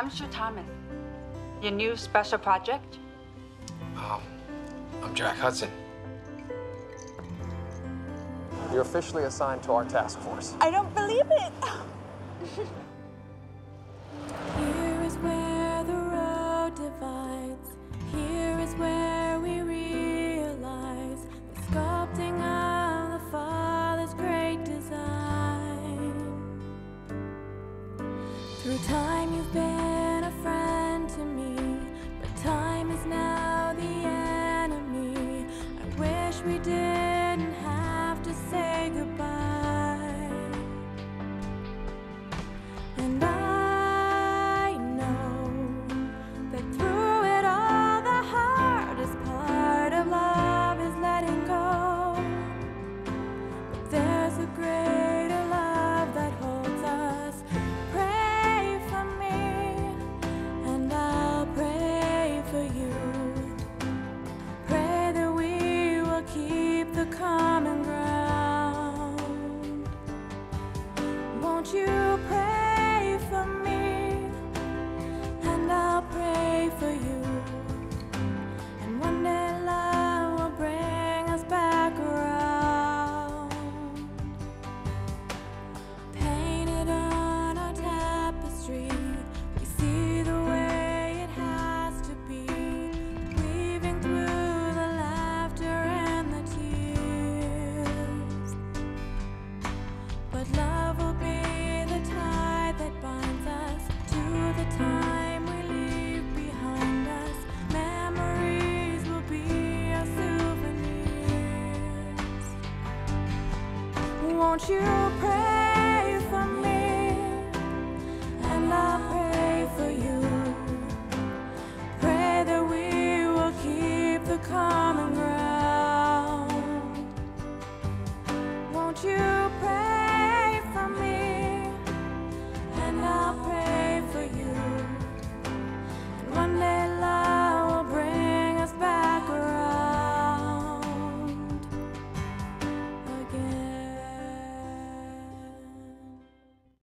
I'm Sir Thomas. Your new special project? I'm Jack Hudson. You're officially assigned to our task force. I don't believe it. Here is where the road divides. Here is where we realize the sculpting of the Father's great design. Through time you've been a friend to me, but time is now the enemy. I wish we didn't have to say goodbye. And I know that through it all, the hardest part of love is letting go. But there's a greater love that holds us. Pray for me, and I'll pray for you. Pray that we will keep the common ground. Won't you pray? For me, and I'll pray for you, and one day love will bring us back around. Painted on our tapestry, we see the way it has to be, weaving through the laughter and the tears. But love will be the time that binds us to the time we leave behind us. Memories will be our souvenirs. Won't you pray?